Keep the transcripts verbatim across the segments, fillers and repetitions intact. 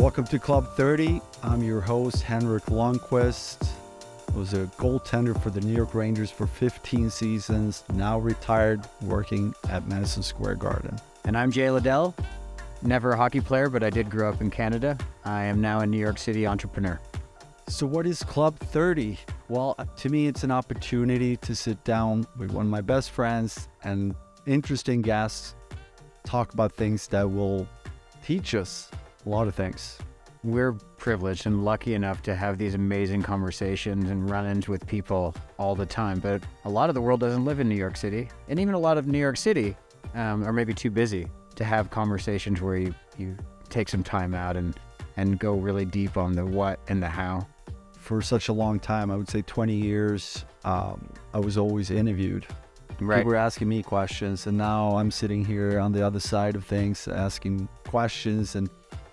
Welcome to Club thirty. I'm your host, Henrik Lundqvist. I was a goaltender for the New York Rangers for fifteen seasons, now retired, working at Madison Square Garden. And I'm Jay Liddell, never a hockey player, but I did grow up in Canada. I am now a New York City entrepreneur. So what is Club thirty? Well, to me, it's an opportunity to sit down with one of my best friends and interesting guests, talk about things that will teach us a lot of things. We're privileged and lucky enough to have these amazing conversations and run-ins with people all the time, but a lot of the world doesn't live in New York City, and even a lot of New York City um, are maybe too busy to have conversations where you, you take some time out and, and go really deep on the what and the how. For such a long time, I would say twenty years, um, I was always interviewed. Right. People were asking me questions, and now I'm sitting here on the other side of things asking questions, and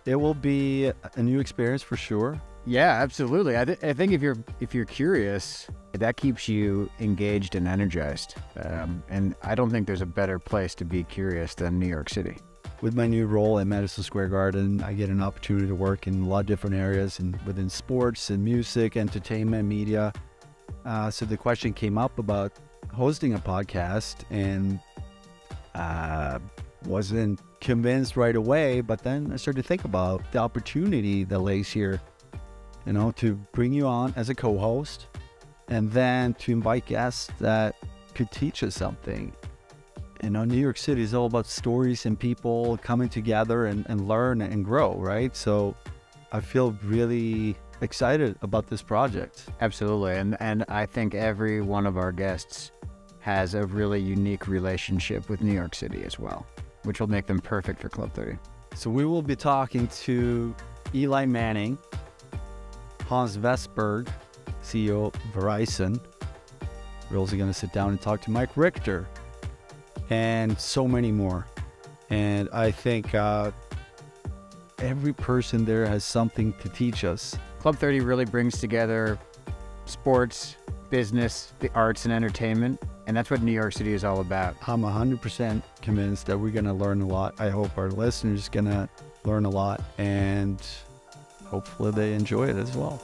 it will be a new experience for sure. Yeah, absolutely. I, th I think if you're if you're curious, that keeps you engaged and energized. Um, and I don't think there's a better place to be curious than New York City. With my new role at Madison Square Garden, I get an opportunity to work in a lot of different areas, and within sports and music, entertainment, media. Uh, so the question came up about hosting a podcast, and uh, wasn't convinced right away, but then I started to think about the opportunity that lays here, you know, to bring you on as a co-host, and then to invite guests that could teach us something. You know, New York City is all about stories and people coming together and, and learn and grow, right? So I feel really excited about this project. Absolutely. And, and I think every one of our guests has a really unique relationship with New York City as well, which will make them perfect for Club thirty. So we will be talking to Eli Manning, Hans Vestberg, C E O of Verizon. We're also going to sit down and talk to Mike Richter, and so many more. And I think uh, every person there has something to teach us. Club thirty really brings together sports, business, the arts and entertainment, and that's what New York City is all about. I'm one hundred percent convinced that we're gonna learn a lot. I hope our listeners are gonna learn a lot, and hopefully they enjoy it as well.